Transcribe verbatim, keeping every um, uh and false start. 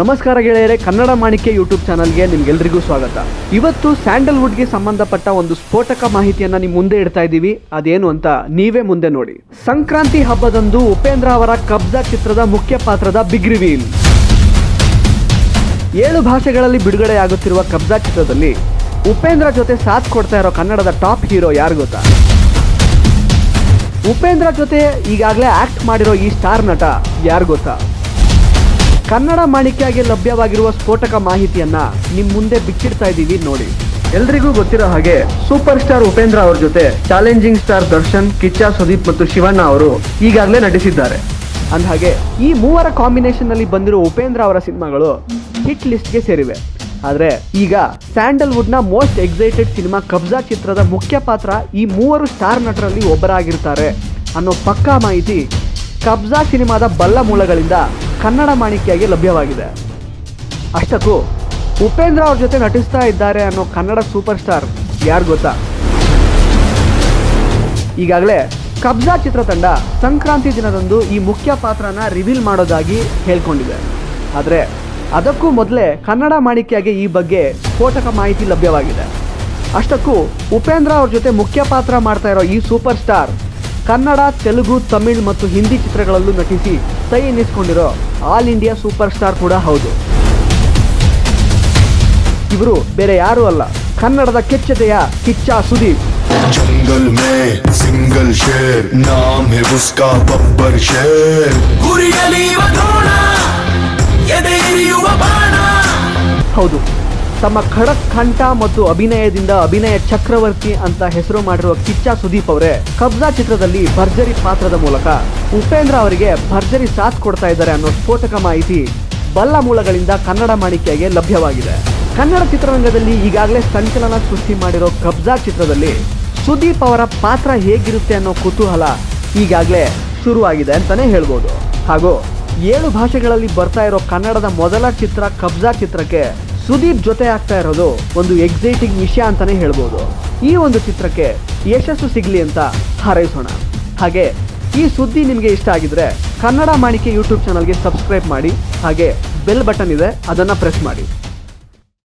ನಮಸ್ಕಾರ ಗೆಳೆಯರೇ, ಕನ್ನಡ ಮಾಣಿಕ್ಯ ಯೂಟ್ಯೂಬ್ ಚಾನೆಲ್ಗೆ ನಿಮಗೆಲ್ಲರಿಗೂ ಸ್ವಾಗತ। ಇವತ್ತು ಸ್ಯಾಂಡಲ್ವುಡ್ ಗೆ ಸಂಬಂಧಪಟ್ಟ ಒಂದು ಸ್ಫೋಟಕ ಮಾಹಿತಿಯನ್ನು ನಿಮ್ಮ ಮುಂದೆ ಇಡ್ತಾ ಇದ್ದೀವಿ, ಅದೇನು ಅಂತ ನೀವೇ ಮುಂದೆ ನೋಡಿ। ಸಂಕ್ರಾಂತಿ ಹಬ್ಬದಂದು ಉಪೇಂದ್ರ ಅವರ ಕಬ್ಜಾ ಚಿತ್ರದ ಮುಖ್ಯ ಪಾತ್ರದ ಬಿಗ್ ರಿವೀಲ್। ಏಳು ಭಾಷೆಗಳಲ್ಲಿ ಬಿಡುಗಡೆಯಾಗುತ್ತಿರುವ ಕಬ್ಜಾ ಚಿತ್ರದಲ್ಲಿ ಉಪೇಂದ್ರ ಜೊತೆ ಸಾಥ್ ಕೊಡ್ತಾ ಇರೋ ಕನ್ನಡದ ಟಾಪ್ ಹೀರೋ ಯಾರು ಗೊತ್ತಾ? ಉಪೇಂದ್ರ ಜೊತೆ ಈಗಾಗಲೇ ಆಕ್ಟ್ ಮಾಡಿರೋ ಈ ಸ್ಟಾರ್ ನಟ ಯಾರು ಗೊತ್ತಾ? ಕನ್ನಡ ಮಾಣಿಕ್ಯಗೆ ಲಭ್ಯವಾಗಿರುವ ಸ್ಫೋಟಕ ಮಾಹಿತಿಯನ್ನ ನಿಮ್ಮ ಮುಂದೆ ಬಿಚ್ಚಿಡ್ತಾ ಇದ್ದೀವಿ ನೋಡಿ। ಎಲ್ರಿಗೂ ಗೊತ್ತಿರೋ ಹಾಗೆ ಸೂಪರ್ ಸ್ಟಾರ್ ಉಪೇಂದ್ರ ಅವರ ಜೊತೆ ಚಾಲೆಂಜಿಂಗ್ ಸ್ಟಾರ್ ದರ್ಶನ್, ಕಿಚ್ಚಾ ಸುದೀಪ್ ಮತ್ತು ಶಿವಣ್ಣ ಅವರು ಈಗಾಗಲೇ ನಟಿಸಿದ್ದಾರೆ। ಅಂದಹಾಗೆ ಈ ಮೂವರ ಕಾಂಬಿನೇಷನ್ ನಲ್ಲಿ ಬಂದಿರೋ ಉಪೇಂದ್ರ ಅವರ ಸಿನಿಮಾಗಳು ಹಿಟ್ ಲಿಸ್ಟ್ಗೆ ಸೇರಿವೆ। ಆದರೆ ಈಗ ಸ್ಯಾಂಡಲ್ವುಡ್ನ ಮೋಸ್ಟ್ ಎಕ್ಸೈಟೆಡ್ ಸಿನಿಮಾ ಕಬ್ಜಾ ಚಿತ್ರದ ಮುಖ್ಯ ಪಾತ್ರ ಈ ಮೂವರು ಸ್ಟಾರ್ ನಟರಲ್ಲಿ ಒಬ್ಬರಾಗಿರ್ತಾರೆ ಅನ್ನೋ ಪಕ್ಕಾ ಮಾಹಿತಿ ಕಬ್ಜಾ ಸಿನಿಮಾದ ಬಲ್ಲ ಮೂಲಗಳಿಂದ ಕನ್ನಡ ಮಾಣಿಕ್ಯಗೆ ಲಭ್ಯವಾಗಿದೆ। ಅಷ್ಟಕ್ಕೂ ಉಪೇಂದ್ರ ಅವ್ರ ಜೊತೆ ನಟಿಸ್ತಾ ಇದ್ದಾರೆ ಅನ್ನೋ ಕನ್ನಡ ಸೂಪರ್ ಸ್ಟಾರ್ ಯಾರು ಗೊತ್ತಾ? ಈಗಾಗಲೇ ಕಬ್ಜಾ ಚಿತ್ರತಂಡ ಸಂಕ್ರಾಂತಿ ದಿನದಂದು ಈ ಮುಖ್ಯ ಪಾತ್ರನ ರಿವೀಲ್ ಮಾಡೋದಾಗಿ ಹೇಳ್ಕೊಂಡಿದೆ। ಆದರೆ ಅದಕ್ಕೂ ಮೊದಲೇ ಕನ್ನಡ ಮಾಣಿಕ್ಯಗೆ ಈ ಬಗ್ಗೆ ಸ್ಫೋಟಕ ಮಾಹಿತಿ ಲಭ್ಯವಾಗಿದೆ। ಅಷ್ಟಕ್ಕೂ ಉಪೇಂದ್ರ ಅವ್ರ ಜೊತೆ ಮುಖ್ಯ ಪಾತ್ರ ಮಾಡ್ತಾ ಇರೋ ಈ ಸೂಪರ್ ಸ್ಟಾರ್ ಕನ್ನಡ, ತೆಲುಗು, ತಮಿಳ್ ಮತ್ತು ಹಿಂದಿ ಚಿತ್ರಗಳಲ್ಲೂ ನಟಿಸಿ ಸೈ ಎನ್ನಿಸ್ಕೊಂಡಿರೋ ಆಲ್ ಇಂಡಿಯಾ ಸೂಪರ್ ಸ್ಟಾರ್ ಕೂಡ ಹೌದು। ಇವರು ಬೇರೆ ಯಾರೂ ಅಲ್ಲ, ಕನ್ನಡದ ಕೆಚ್ಚತೆಯ ಕಿಚ್ಚಾ ಸುದೀಪ್। ಹೌದು, ತಮ್ಮ ಖಡಕ್ ಕಂಠ ಮತ್ತು ಅಭಿನಯದಿಂದ ಅಭಿನಯ ಚಕ್ರವರ್ತಿ ಅಂತ ಹೆಸರು ಮಾಡಿರುವ ಕಿಚ್ಚಾ ಸುದೀಪ್ ಅವರೇ ಕಬ್ಜಾ ಚಿತ್ರದಲ್ಲಿ ಭರ್ಜರಿ ಪಾತ್ರದ ಮೂಲಕ ಉಪೇಂದ್ರ ಅವರಿಗೆ ಭರ್ಜರಿ ಸಾಥ್ ಕೊಡ್ತಾ ಇದ್ದಾರೆ ಅನ್ನೋ ಸ್ಫೋಟಕ ಮಾಹಿತಿ ಬಲ್ಲ ಮೂಲಗಳಿಂದ ಕನ್ನಡ ಮಾಣಿಕ್ಯಗೆ ಲಭ್ಯವಾಗಿದೆ। ಕನ್ನಡ ಚಿತ್ರರಂಗದಲ್ಲಿ ಈಗಾಗಲೇ ಸಂಚಲನ ಸೃಷ್ಟಿ ಮಾಡಿರೋ ಕಬ್ಜಾ ಚಿತ್ರದಲ್ಲಿ ಸುದೀಪ್ ಅವರ ಪಾತ್ರ ಹೇಗಿರುತ್ತೆ ಅನ್ನೋ ಕುತೂಹಲ ಈಗಾಗಲೇ ಶುರುವಾಗಿದೆ ಅಂತಲೇ ಹೇಳ್ಬೋದು। ಹಾಗೂ ಏಳು ಭಾಷೆಗಳಲ್ಲಿ ಬರ್ತಾ ಇರೋ ಕನ್ನಡದ ಮೊದಲ ಚಿತ್ರ ಕಬ್ಜಾ ಚಿತ್ರಕ್ಕೆ ಸುದೀಪ್ ಜೊತೆ ಆಗ್ತಾ ಇರೋದು ಒಂದು ಎಕ್ಸೈಟಿಂಗ್ ವಿಷಯ ಅಂತಾನೆ ಹೇಳ್ಬೋದು। ಈ ಒಂದು ಚಿತ್ರಕ್ಕೆ ಯಶಸ್ಸು ಸಿಗಲಿ ಅಂತ ಹಾರೈಸೋಣ। ಹಾಗೆ ಈ ಸುದ್ದಿ ನಿಮಗೆ ಇಷ್ಟ ಆಗಿದ್ರೆ ಕನ್ನಡ ಮಾಣಿಕ್ಯ ಯೂಟ್ಯೂಬ್ ಚಾನಲ್ಗೆ ಸಬ್ಸ್ಕ್ರೈಬ್ ಮಾಡಿ, ಹಾಗೆ ಬೆಲ್ ಬಟನ್ ಇದೆ ಅದನ್ನು ಪ್ರೆಸ್ ಮಾಡಿ।